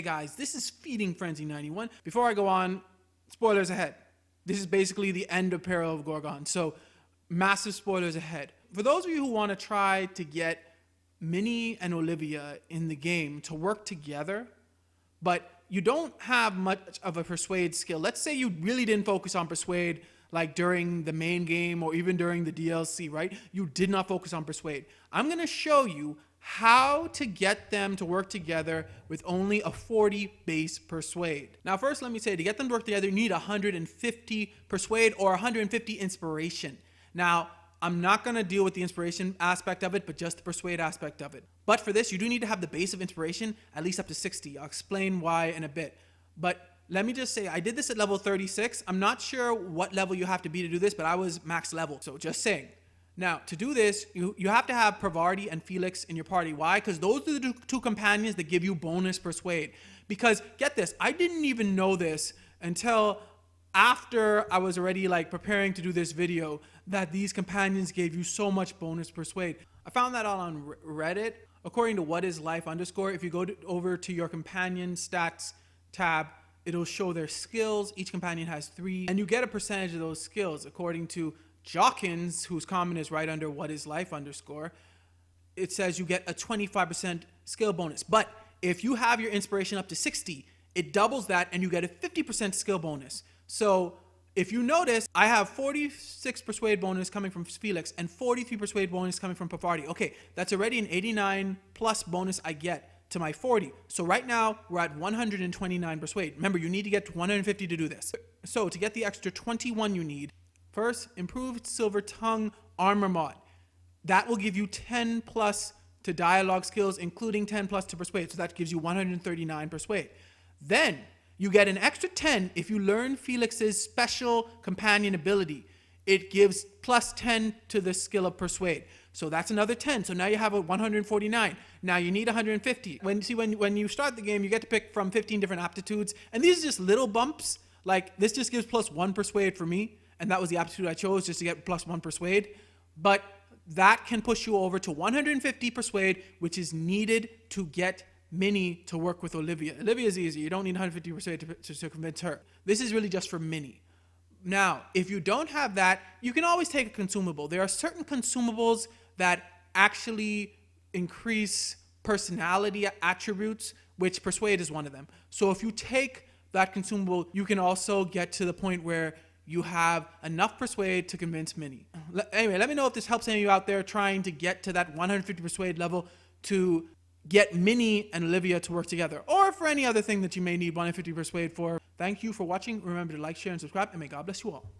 Hey guys, this is Feeding Frenzy 91. Before I go on, spoilers ahead. This is basically the end of Peril of Gorgon, so massive spoilers ahead. For those of you who want to try to get Minnie and Olivia in the game to work together, but you don't have much of a persuade skill. Let's say you really didn't focus on persuade like during the main game or even during the DLC, right? You did not focus on persuade. I'm going to show you how to get them to work together with only a 40 base persuade. Now, first, let me say, to get them to work together, you need 150 persuade or 150 inspiration. Now, I'm not going to deal with the inspiration aspect of it, but just the persuade aspect of it. But for this, you do need to have the base of inspiration at least up to 60. I'll explain why in a bit. But let me just say, I did this at level 36. I'm not sure what level you have to be to do this, but I was max level, so just saying. Now, to do this, you have to have Parvati and Felix in your party. Why? Because those are the two companions that give you bonus persuade. Because, get this, I didn't even know this until after I was already like preparing to do this video, that these companions gave you so much bonus persuade. I found that out on Reddit. According to what is life underscore, if you go over to your companion stats tab, it'll show their skills. Each companion has 3, and you get a percentage of those skills. According to Jockins, whose comment is right under what is life underscore, it says you get a 25% skill bonus. But if you have your inspiration up to 60, it doubles that and you get a 50% skill bonus. So if you notice, I have 46 persuade bonus coming from Felix and 43 persuade bonus coming from Parvati. Okay, that's already an 89 plus bonus I get to my 40. So right now we're at 129 persuade. Remember, you need to get to 150 to do this. So to get the extra 21 you need, first, improved silver tongue armor mod. That will give you 10 plus to dialogue skills, including 10 plus to persuade. So that gives you 139 persuade. Then you get an extra 10 if you learn Felix's special companion ability. It gives plus 10 to the skill of persuade. So that's another 10. So now you have a 149. Now you need 150. When you start the game, you get to pick from 15 different aptitudes. And these are just little bumps. Like this just gives plus 1 persuade for me. And that was the aptitude I chose, just to get plus 1 persuade. But that can push you over to 150 persuade, which is needed to get Minnie to work with Olivia. Olivia is easy. You don't need 150 persuade to convince her. This is really just for Minnie. Now, if you don't have that, you can always take a consumable. There are certain consumables that actually increase personality attributes, which persuade is one of them. So if you take that consumable, you can also get to the point where you have enough persuade to convince Minnie. Anyway, let me know if this helps any of you out there trying to get to that 150 persuade level to get Minnie and Olivia to work together, or for any other thing that you may need 150 persuade for. Thank you for watching. Remember to like, share, and subscribe, and may God bless you all.